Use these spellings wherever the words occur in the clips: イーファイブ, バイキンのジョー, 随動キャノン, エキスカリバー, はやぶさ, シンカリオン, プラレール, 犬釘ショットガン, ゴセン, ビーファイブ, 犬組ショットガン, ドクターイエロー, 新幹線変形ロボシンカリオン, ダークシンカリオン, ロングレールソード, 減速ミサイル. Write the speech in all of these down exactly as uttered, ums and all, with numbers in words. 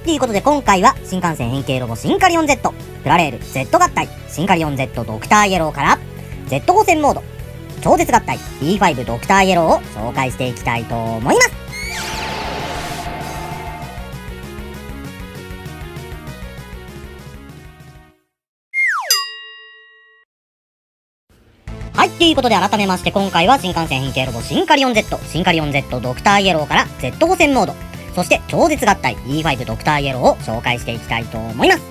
っていうことで今回は新幹線変形ロボシンカリオン Z、 プラレール Z 合体シンカリオン ゼット ドクターイエローから ゼット 光線モード超絶合体 ビーファイブ ドクターイエローを紹介していきたいと思います。はい、ということで改めまして今回は新幹線変形ロボシンカリオン ゼット、シンカリオン ゼット ドクターイエローから ゼット 光線モード、そして超絶合体 イーファイブ ドクターイエローを紹介していきたいと思います。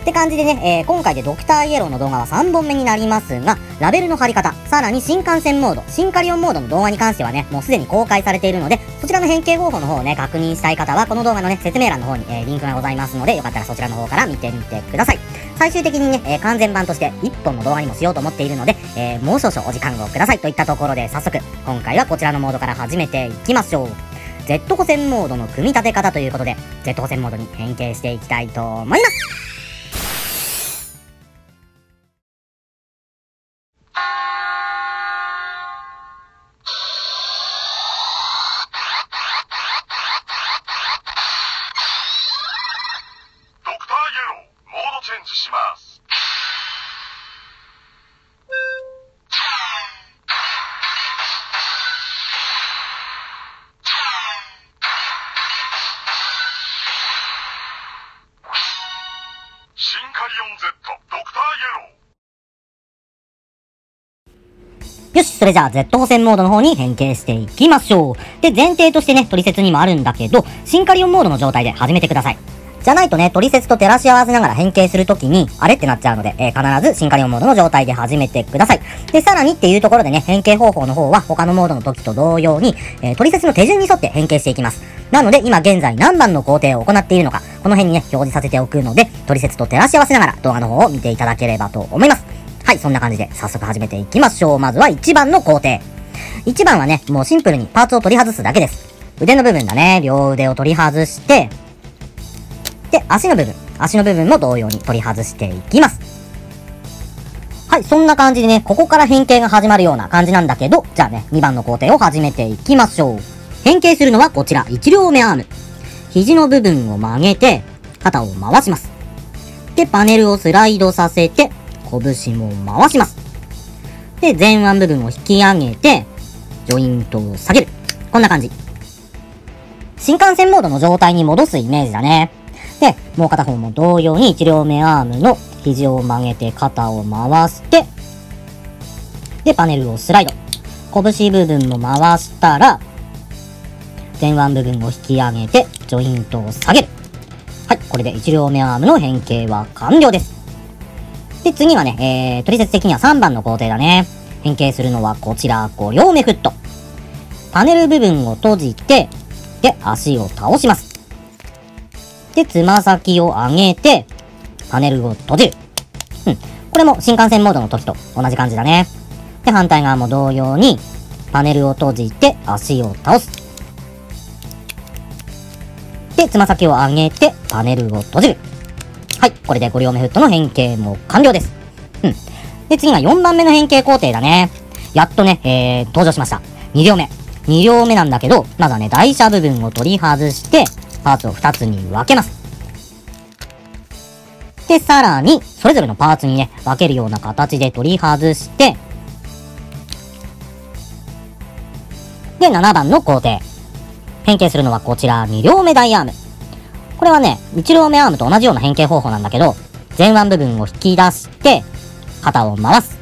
って感じでね、えー、今回でドクターイエローの動画はさんぼんめになりますが、ラベルの貼り方、さらに新幹線モード、シンカリオンモードの動画に関してはね、もうすでに公開されているので、そちらの変形方法の方をね、確認したい方はこの動画のね、説明欄の方に、えー、リンクがございますので、よかったらそちらの方から見てみてください。最終的にね、えー、完全版としていっぽんの動画にもしようと思っているので、えー、もう少々お時間をくださいといったところで、早速、今回はこちらのモードから始めていきましょう。ゼット 光線モードの組み立て方ということで ゼット 光線モードに変形していきたいと思います。ドクターイエローモードチェンジします。よし、それじゃあ ゼット 光線モードの方に変形していきましょう。で、前提としてね、トリセツにもあるんだけど、シンカリオンモードの状態で始めてください。じゃないとね、トリセツと照らし合わせながら変形するときに、あれってなっちゃうので、えー、必ずシンカリオンモードの状態で始めてください。で、さらにっていうところでね、変形方法の方は他のモードの時と同様に、えー、トリセツの手順に沿って変形していきます。なので、今現在何番の工程を行っているのか、この辺にね、表示させておくので、トリセツと照らし合わせながら動画の方を見ていただければと思います。はい、そんな感じで早速始めていきましょう。まずはいちばんの工程。いちばんはね、もうシンプルにパーツを取り外すだけです。腕の部分だね、両腕を取り外して、で、足の部分、足の部分も同様に取り外していきます。はい、そんな感じでね、ここから変形が始まるような感じなんだけど、じゃあね、にばんの工程を始めていきましょう。変形するのはこちら、いち両目アーム。肘の部分を曲げて、肩を回します。で、パネルをスライドさせて、拳も回します。で、前腕部分を引き上げて、ジョイントを下げる。こんな感じ。新幹線モードの状態に戻すイメージだね。で、もう片方も同様にいち両目アームの肘を曲げて肩を回して、で、パネルをスライド。拳部分も回したら、前腕部分を引き上げて、ジョイントを下げる。はい、これでいち両目アームの変形は完了です。で、次はね、えー、トリセツ的にはさんばんの工程だね。変形するのはこちら、ご両目フット。パネル部分を閉じて、で、足を倒します。で、つま先を上げて、パネルを閉じる。うん。これも新幹線モードの時と同じ感じだね。で、反対側も同様に、パネルを閉じて、足を倒す。で、つま先を上げて、パネルを閉じる。はい。これでご両目フットの変形も完了です。うん。で、次がよんばんめの変形工程だね。やっとね、えー、登場しました。に両目。に両目なんだけど、まずはね、台車部分を取り外して、パーツをふたつに分けます。で、さらに、それぞれのパーツにね、分けるような形で取り外して、で、ななばんの工程。変形するのはこちら、に両目大アーム。これはね、いち両目アームと同じような変形方法なんだけど、前腕部分を引き出して、肩を回す。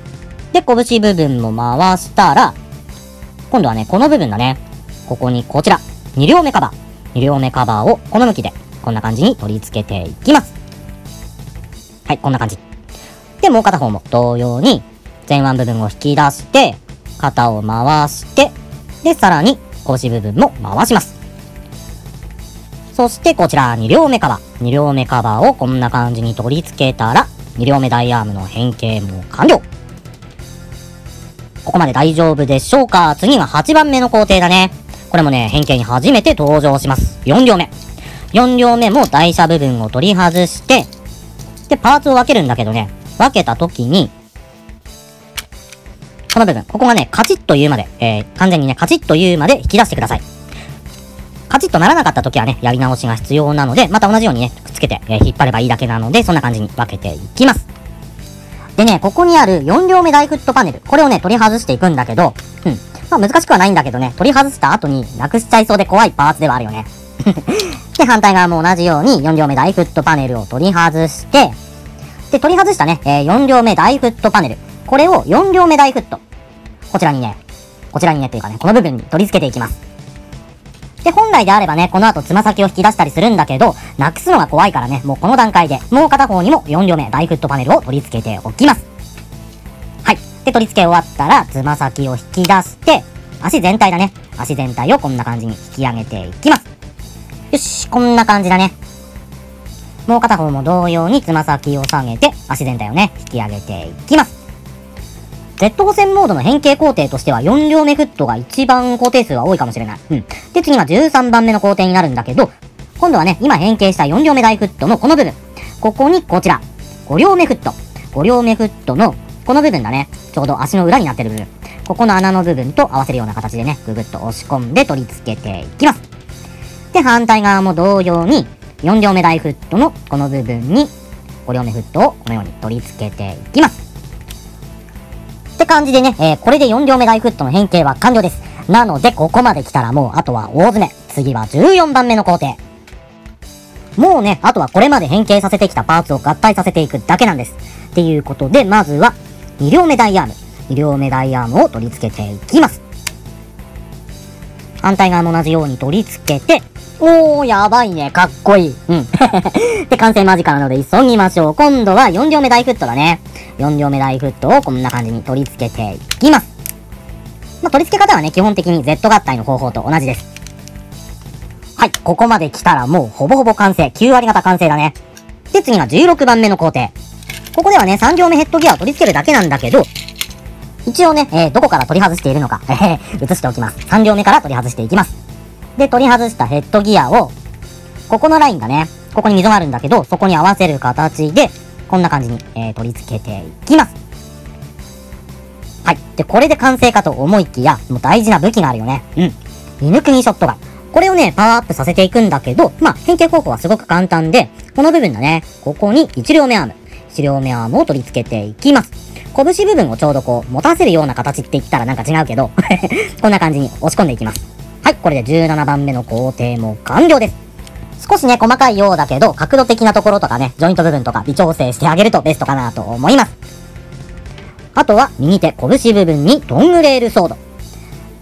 で、拳部分も回したら、今度はね、この部分だね。ここにこちら、に両目カバー。に両目カバーをこの向きで、こんな感じに取り付けていきます。はい、こんな感じ。で、もう片方も同様に、前腕部分を引き出して、肩を回して、で、さらに腰部分も回します。そしてこちらに両目カバー。に両目カバーをこんな感じに取り付けたら、に両目大アームの変形も完了。ここまで大丈夫でしょうか。次がはちばんめの工程だね。これもね、変形に初めて登場します。よん両目。よん両目も台車部分を取り外して、で、パーツを分けるんだけどね、分けた時に、この部分、ここがね、カチッと言うまで、えー、完全にね、カチッと言うまで引き出してください。カチッとならなかった時はね、やり直しが必要なので、また同じようにね、くっつけて、えー、引っ張ればいいだけなので、そんな感じに分けていきます。でね、ここにあるよん両目大フットパネル、これをね、取り外していくんだけど、うん。まあ難しくはないんだけどね、取り外した後になくしちゃいそうで怖いパーツではあるよね。で、反対側も同じようによん両目大フットパネルを取り外して、で、取り外したね、えー、よん両目大フットパネル。これをよん両目大フット。こちらにね、こちらにねというかね、この部分に取り付けていきます。で、本来であればね、この後つま先を引き出したりするんだけど、なくすのが怖いからね、もうこの段階で、もう片方にもよん両目大フットパネルを取り付けておきます。はい。で、取り付け終わったら、つま先を引き出して、足全体だね。足全体をこんな感じに引き上げていきます。よし、こんな感じだね。もう片方も同様につま先を下げて、足全体をね、引き上げていきます。Z 補線モードの変形工程としてはよん両目フットが一番工程数は多いかもしれない。うん。で、次がじゅうさんばんめの工程になるんだけど、今度はね、今変形したよん両目大フットのこの部分。ここにこちら。ご両目フット。ご両目フットのこの部分だね。ちょうど足の裏になってる部分。ここの穴の部分と合わせるような形でね、ぐぐっと押し込んで取り付けていきます。で、反対側も同様に、よん両目大フットのこの部分にご両目フットをこのように取り付けていきます。って感じでね、えー、これでよん両目大フットの変形は完了です。なので、ここまで来たらもうあとは大詰め。次はじゅうよんばんめの工程。もうね、あとはこれまで変形させてきたパーツを合体させていくだけなんです。っていうことで、まずはに両目大アーム。に両目大アームを取り付けていきます。反対側も同じように取り付けて、おー、やばいね。かっこいい。うん。で、完成間近なので急ぎましょう。今度はよん両目大フットだね。よん両目大フットをこんな感じに取り付けていきます。まあ、取り付け方はね、基本的に Z 合体の方法と同じです。はい。ここまで来たらもうほぼほぼ完成。きゅう割方完成だね。で、次がじゅうろくばんめの工程。ここではね、さん両目ヘッドギアを取り付けるだけなんだけど、一応ね、えー、どこから取り外しているのか、えー、映しておきます。さん両目から取り外していきます。で、取り外したヘッドギアを、ここのラインだね。ここに溝があるんだけど、そこに合わせる形で、こんな感じに、えー、取り付けていきます。はい。で、これで完成かと思いきや、もう大事な武器があるよね。うん。犬釘ショットガン。これをね、パワーアップさせていくんだけど、まあ、変形方法はすごく簡単で、この部分だね。ここにいち両目アーム。いち両目アームを取り付けていきます。拳部分をちょうどこう、持たせるような形って言ったらなんか違うけど、こんな感じに押し込んでいきます。はい、これでじゅうななばんめの工程も完了です。少しね、細かいようだけど、角度的なところとかね、ジョイント部分とか微調整してあげるとベストかなと思います。あとは、右手拳部分にロングレールソード。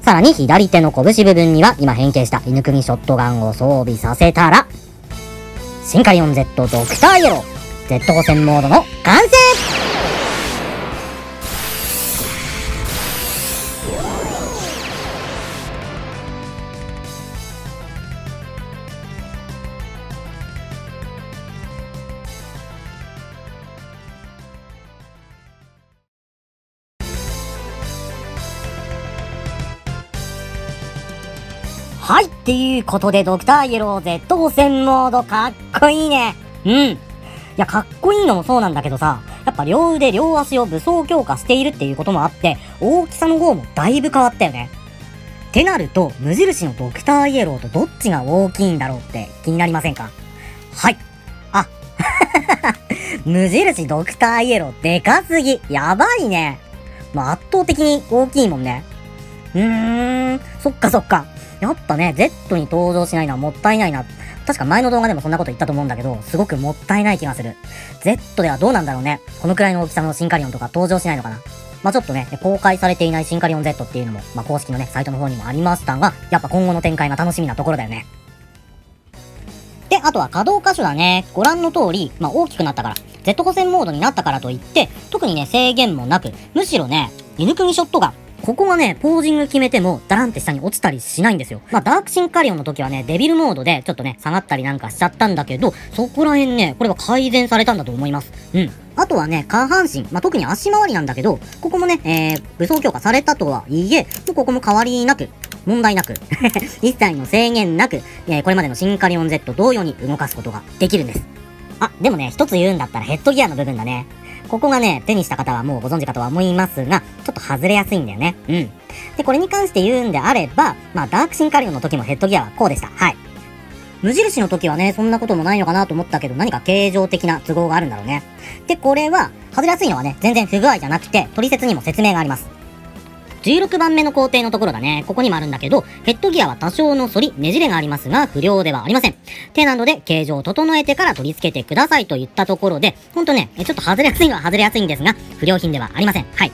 さらに、左手の拳部分には、今変形した犬組ショットガンを装備させたら、シンカリオン Z ドクターイエロー、Z 補線モードの完成！はい。っていうことで、ドクターイエロー Z 補線モード、かっこいいね。うん。いや、かっこいいのもそうなんだけどさ、やっぱ両腕両足を武装強化しているっていうこともあって、大きさの方もだいぶ変わったよね。ってなると、無印のドクターイエローとどっちが大きいんだろうって気になりませんか？はい。あ、無印ドクターイエローでかすぎ。やばいね。まあ、圧倒的に大きいもんね。うーん、そっかそっか。やっぱね、Z に登場しないのはもったいないな。確か前の動画でもそんなこと言ったと思うんだけど、すごくもったいない気がする。Z ではどうなんだろうね。このくらいの大きさのシンカリオンとか登場しないのかな。まあちょっとね、公開されていないシンカリオン Z っていうのも、まあ公式のね、サイトの方にもありましたが、やっぱ今後の展開が楽しみなところだよね。で、あとは可動箇所だね。ご覧の通り、まあ大きくなったから、Z 補線モードになったからといって、特にね、制限もなく、むしろね、犬組ショットガン。ここはね、ポージング決めても、ダランって下に落ちたりしないんですよ。まあ、ダークシンカリオンの時はね、デビルモードで、ちょっとね、下がったりなんかしちゃったんだけど、そこら辺ね、これは改善されたんだと思います。うん。あとはね、下半身。まあ、特に足回りなんだけど、ここもね、えー、武装強化されたとはいえ、もうここも変わりなく、問題なく、一切の制限なく、えー、これまでのシンカリオン Z 同様に動かすことができるんです。あ、でもね、一つ言うんだったらヘッドギアの部分だね。ここがね、手にした方はもうご存知かとは思いますが、ちょっと外れやすいんだよね。うん。で、これに関して言うんであれば、まあ、ダークシンカリオンの時もヘッドギアはこうでした。はい。無印の時はね、そんなこともないのかなと思ったけど、何か形状的な都合があるんだろうね。で、これは、外れやすいのはね、全然不具合じゃなくて、取説にも説明があります。じゅうろくばんめの工程のところだね。ここにもあるんだけど、ヘッドギアは多少の反り、ねじれがありますが、不良ではありません。手などで形状を整えてから取り付けてくださいといったところで、ほんとね、ちょっと外れやすいのは外れやすいんですが、不良品ではありません。はい。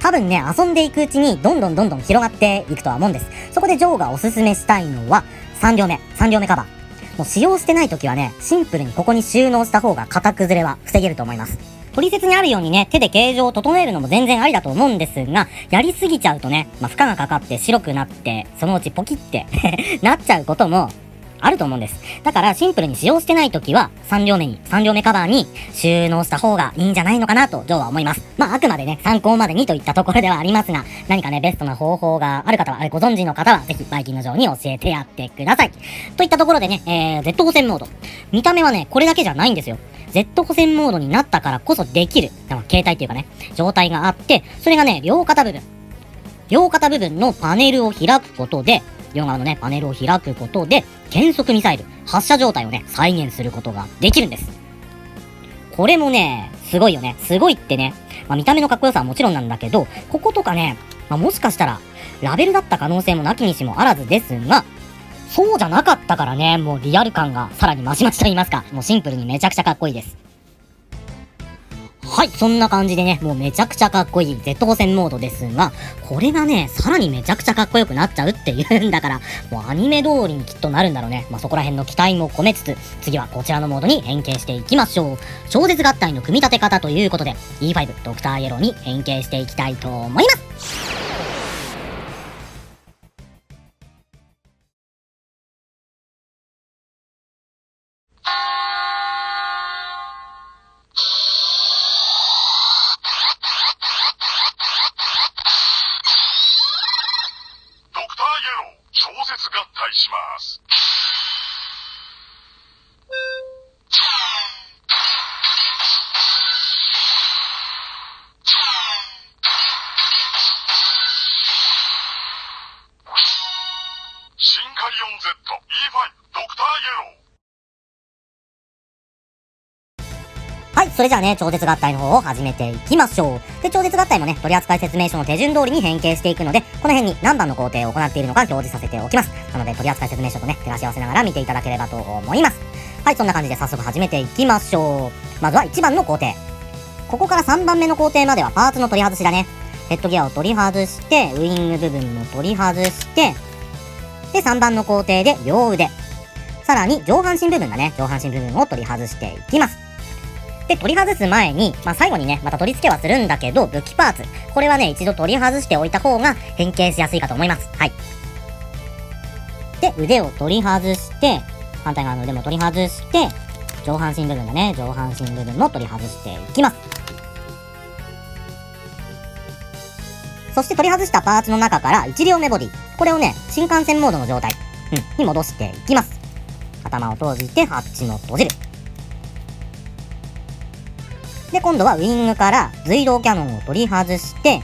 多分ね、遊んでいくうちに、どんどんどんどん広がっていくとは思うんです。そこでジョーがおすすめしたいのは、さんりょうめ、さんりょうめカバー。もう使用してない時はね、シンプルにここに収納した方が型崩れは防げると思います。取説にあるようにね、手で形状を整えるのも全然ありだと思うんですが、やりすぎちゃうとね、まあ、負荷がかかって白くなって、そのうちポキってなっちゃうこともあると思うんです。だからシンプルに使用してない時は、さん両目に、さん両目カバーに収納した方がいいんじゃないのかなと、ジョーは思います。まあ、あくまでね、参考までにといったところではありますが、何かね、ベストな方法がある方は、あれご存知の方は、ぜひバイキンのジョーに教えてやってください。といったところでね、えー、Z 補選モード。見た目はね、これだけじゃないんですよ。Z 補選モードになったからこそできる、形態というかね、状態があって、それがね、両肩部分。両肩部分のパネルを開くことで、両側のね、パネルを開くことで、減速ミサイル、発射状態をね、再現することができるんです。これもね、すごいよね。すごいってね、まあ、見た目のかっこよさはもちろんなんだけど、こことかね、まあ、もしかしたら、ラベルだった可能性もなきにしもあらずですが、そうじゃなかったからね、もうリアル感がさらに増し増しと言いますか、もうシンプルにめちゃくちゃかっこいいです。はい、そんな感じでね、もうめちゃくちゃかっこいい Z 補選モードですが、これがね、さらにめちゃくちゃかっこよくなっちゃうっていうんだから、もうアニメ通りにきっとなるんだろうね。まあ、そこら辺の期待も込めつつ、次はこちらのモードに変形していきましょう。超絶合体の組み立て方ということで、イーファイブ ドクターイエローに変形していきたいと思います。はい、それじゃあね、超絶合体の方を始めていきましょう。で、超絶合体もね、取扱説明書の手順通りに変形していくので、この辺に何番の工程を行っているのか表示させておきます。なので、取扱説明書とね、照らし合わせながら見ていただければと思います。はい、そんな感じで早速始めていきましょう。まずはいちばんの工程。ここからさんばんめの工程まではパーツの取り外しだね。ヘッドギアを取り外して、ウイング部分も取り外して、で、さんばんの工程で両腕。さらに、上半身部分だね。上半身部分を取り外していきます。で、取り外す前に、まあ、最後にね、また取り付けはするんだけど、武器パーツ。これはね、一度取り外しておいた方が変形しやすいかと思います。はい。で、腕を取り外して、反対側の腕も取り外して、上半身部分だね、上半身部分も取り外していきます。そして取り外したパーツの中からいち両目ボディ。これをね、新幹線モードの状態、うん、に戻していきます。頭を閉じて、ハッチも閉じる。で、今度はウイングから随動キャノンを取り外して、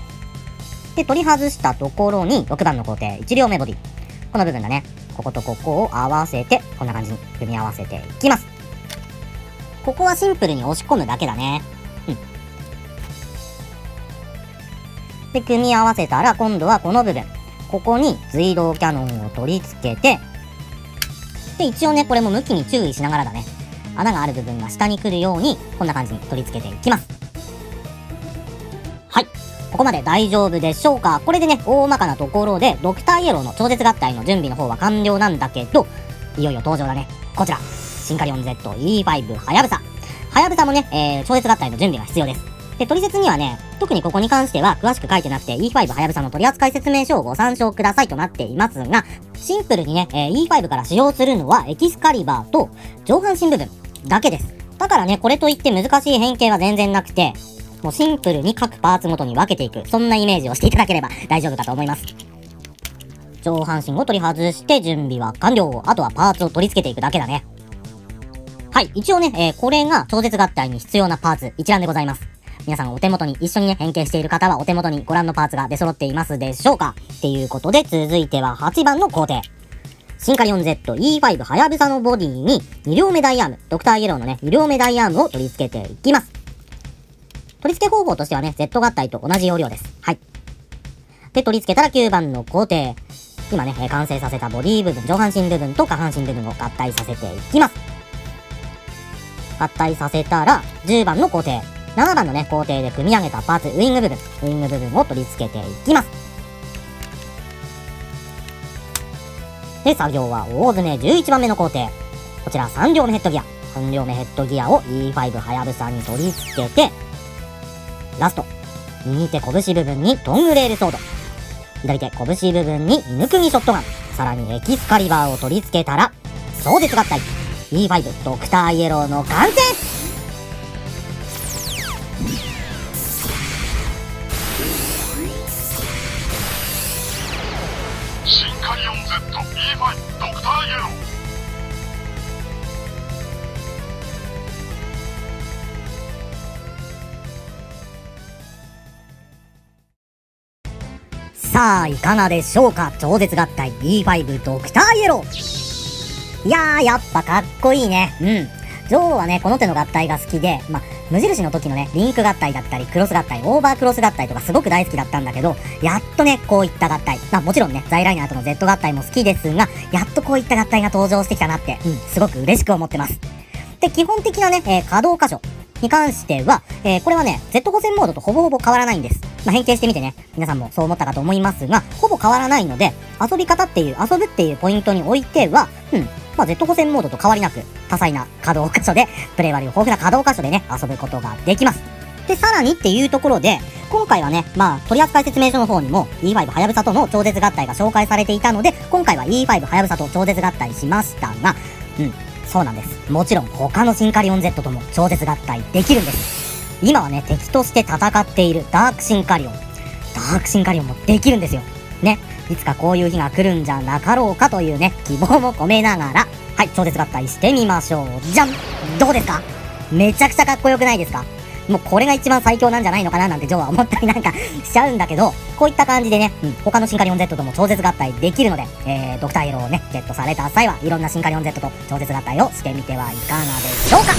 で、取り外したところにろくばんの工程、いち両目ボディ。この部分だね。こことここを合わせて、こんな感じに組み合わせていきます。ここはシンプルに押し込むだけだね。うん。で、組み合わせたら、今度はこの部分。ここに随動キャノンを取り付けて、で、一応ね、これも向きに注意しながらだね。穴がある部分が下に来るように、こんな感じに取り付けていきます。はい。ここまで大丈夫でしょうか？これでね、大まかなところで、ドクターイエローの超絶合体の準備の方は完了なんだけど、いよいよ登場だね。こちら。シンカリオン Z イーファイブ はやぶさ。はやぶさもね、えー、超絶合体の準備が必要です。で、取説にはね、特にここに関しては詳しく書いてなくて イーファイブ はやぶさの取扱説明書をご参照くださいとなっていますが、シンプルにね、えー、イーファイブ から使用するのはエキスカリバーと上半身部分。だけです。だからね、これといって難しい変形は全然なくて、もうシンプルに各パーツごとに分けていく、そんなイメージをしていただければ大丈夫かと思います。上半身を取り外して準備は完了。あとはパーツを取り付けていくだけだね。はい、一応ね、えー、これが超絶合体に必要なパーツ、一覧でございます。皆さんお手元に一緒にね、変形している方はお手元にご覧のパーツが出揃っていますでしょうか。っていうことで、続いてははちばんの工程。シンカリオン ゼットイーファイブ はやぶさのボディにに両目ダイヤーム、ドクターイエローのね、に両目ダイヤームを取り付けていきます。取り付け方法としてはね、Z 合体と同じ要領です。はい。で、取り付けたらきゅうばんの工程。今ね、完成させたボディ部分、上半身部分と下半身部分を合体させていきます。合体させたら、じゅうばんの工程。ななばんのね、工程で組み上げたパーツ、ウイング部分、ウイング部分を取り付けていきます。で、作業は大詰めじゅういちばんめの工程。こちらさん両目ヘッドギア。さん両目ヘッドギアを イーファイブ はやぶさに取り付けて、ラスト。右手拳部分にトングレールソード。左手拳部分に犬釘ショットガン。さらにエキスカリバーを取り付けたら、壮絶合体。イーファイブ ドクターイエローの完成。シンカリオン ゼットイーファイブ ドクターイエロー。さあ、いかがでしょうか。超絶合体 イーファイブ ドクターイエロー。いやー、やっぱかっこいいね。うん。女王はね、この手の合体が好きで、まあ、無印の時のね、リンク合体だったり、クロス合体、オーバークロス合体とかすごく大好きだったんだけど、やっとね、こういった合体。まあ、もちろんね、在来の後の Z 合体も好きですが、やっとこういった合体が登場してきたなって、うん、すごく嬉しく思ってます。で、基本的なね、えー、可動箇所に関しては、えー、これはね、ゼットごせん モードとほぼほぼ変わらないんです。まあ、変形してみてね、皆さんもそう思ったかと思いますが、ほぼ変わらないので、遊び方っていう、遊ぶっていうポイントにおいては、うん、まあ、ゼットごせん モードと変わりなく、多彩な可動箇所で、プレイ割り豊富な可動箇所でね、遊ぶことができます。で、さらにっていうところで、今回はね、まあ、取扱説明書の方にも イーファイブ はやぶさとの超絶合体が紹介されていたので、今回は イーファイブ はやぶさと超絶合体しましたが、うん、そうなんです。もちろん他のシンカリオン Z とも超絶合体できるんです。今はね、敵として戦っているダークシンカリオン。ダークシンカリオンもできるんですよ。ね。いつかこういう日が来るんじゃなかろうかというね、希望も込めながら、はい、超絶合体してみましょう。じゃん！どうですか？めちゃくちゃかっこよくないですか？もうこれが一番最強なんじゃないのかななんてジョーは思ったりなんかしちゃうんだけど、こういった感じでね、うん、他のシンカリオン Z とも超絶合体できるので、えー、ドクターイエローをね、ゲットされた際はいろんなシンカリオン Z と超絶合体をしてみてはいかがでしょうか。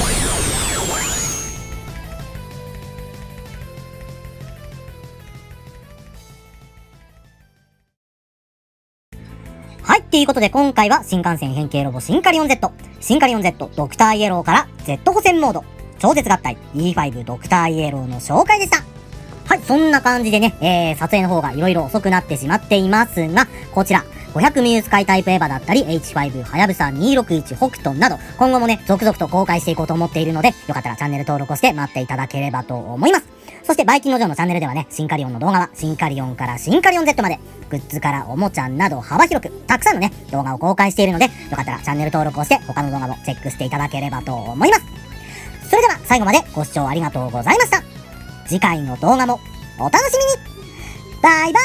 はい、ということで今回は新幹線変形ロボシンカリオン Z、シンカリオン Z ドクターイエローから Z 補選モード、超絶合体 イーファイブ ドクターイエローの紹介でした。はい、そんな感じでね、えー、撮影の方が色々遅くなってしまっていますが、こちら、ごひゃくミュースカイタイプエヴァだったり、エイチファイブ はやぶさにひゃくろくじゅういち北斗など、今後もね、続々と公開していこうと思っているので、よかったらチャンネル登録をして待っていただければと思います。そして、バイキンのジョーのチャンネルではね、シンカリオンの動画は、シンカリオンからシンカリオン Z まで、グッズからおもちゃなど幅広く、たくさんのね、動画を公開しているので、よかったらチャンネル登録をして、他の動画もチェックしていただければと思います。それでは、最後までご視聴ありがとうございました。次回の動画も、お楽しみに！バイバイキーン！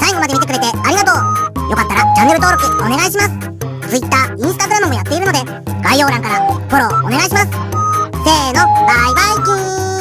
最後まで見てくれてありがとう。よかったらチャンネル登録お願いします。Twitter、Instagram もやっているので、概要欄からフォローお願いします。せーの、バイバイキーン。